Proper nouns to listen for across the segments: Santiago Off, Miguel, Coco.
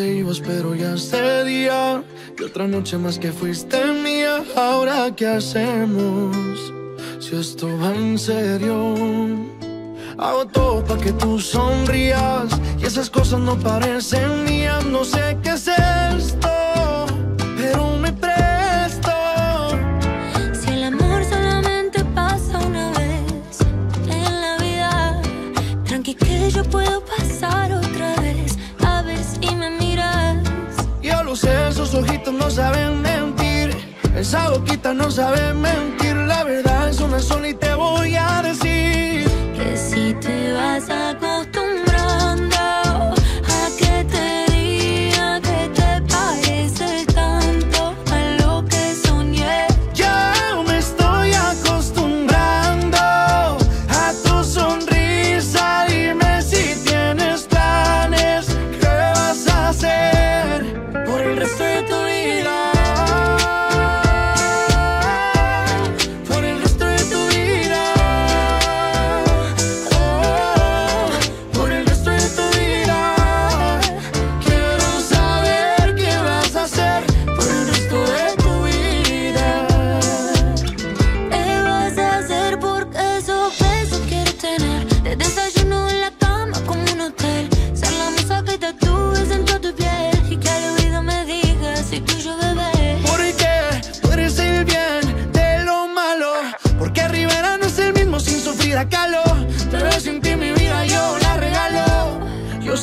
te ibas, pero ya sería que otra noche más que fuiste mía. Ahora qué hacemos, si esto va en serio. Hago todo pa' que tú sonrías y esas cosas no parecen mías. No sé qué es esto, pero me presto. Si el amor solamente pasa una vez en la vida, tranqui que yo puedo pasar otra vez. A ver si me miras. Yo lo sé, esos ojitos no saben mentir, esa boquita no sabe mentir. La verdad es una sola y te voy a decir que si te vas a acostumbrar.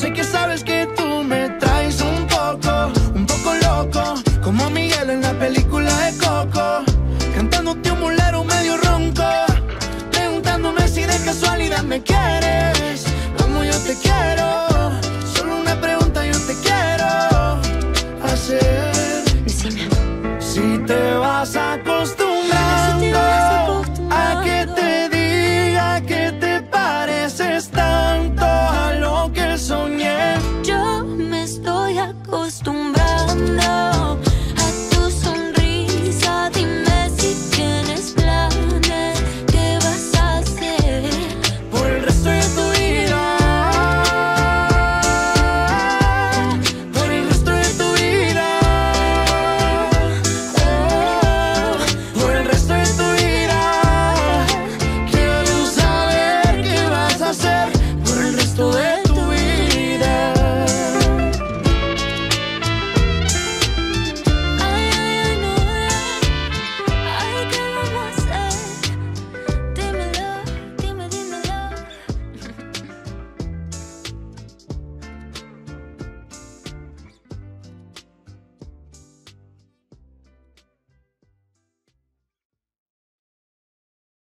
Sé que sabes que tú me traes un poco loco, como Miguel en la película de Coco, cantándote un bolero medio ronco, preguntándome si de casualidad me quieres, como yo te quiero, solo una pregunta yo te quiero hacer, si te vas a acostar.